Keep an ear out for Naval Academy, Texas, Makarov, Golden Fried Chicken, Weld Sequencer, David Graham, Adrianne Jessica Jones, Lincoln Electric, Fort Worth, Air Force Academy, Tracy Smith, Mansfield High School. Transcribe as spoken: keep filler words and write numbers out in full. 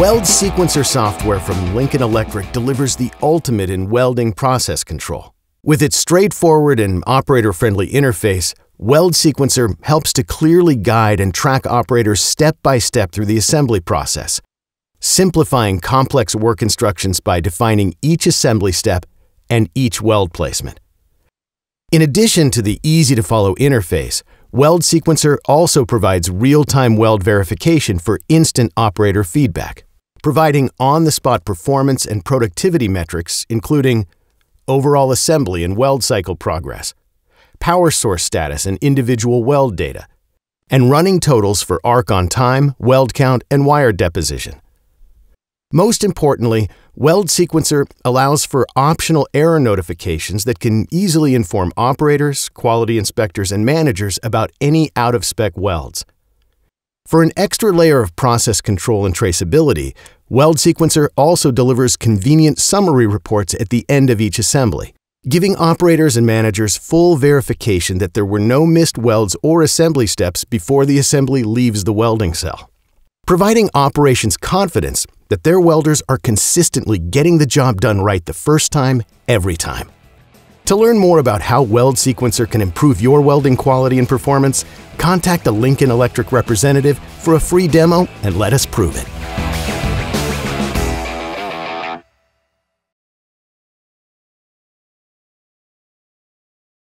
Weld Sequencer software from Lincoln Electric delivers the ultimate in welding process control. With its straightforward and operator-friendly interface, Weld Sequencer helps to clearly guide and track operators step-by-step through the assembly process, simplifying complex work instructions by defining each assembly step and each weld placement. In addition to the easy-to-follow interface, Weld Sequencer also provides real-time weld verification for instant operator feedback, providing on-the-spot performance and productivity metrics including overall assembly and weld cycle progress, power source status and individual weld data, and running totals for arc on time, weld count, and wire deposition. Most importantly, Weld Sequencer allows for optional error notifications that can easily inform operators, quality inspectors, and managers about any out-of-spec welds. For an extra layer of process control and traceability, Weld Sequencer also delivers convenient summary reports at the end of each assembly, giving operators and managers full verification that there were no missed welds or assembly steps before the assembly leaves the welding cell, providing operations confidence that their welders are consistently getting the job done right the first time, every time. To learn more about how Weld Sequencer can improve your welding quality and performance, contact a Lincoln Electric representative for a free demo and let us prove it.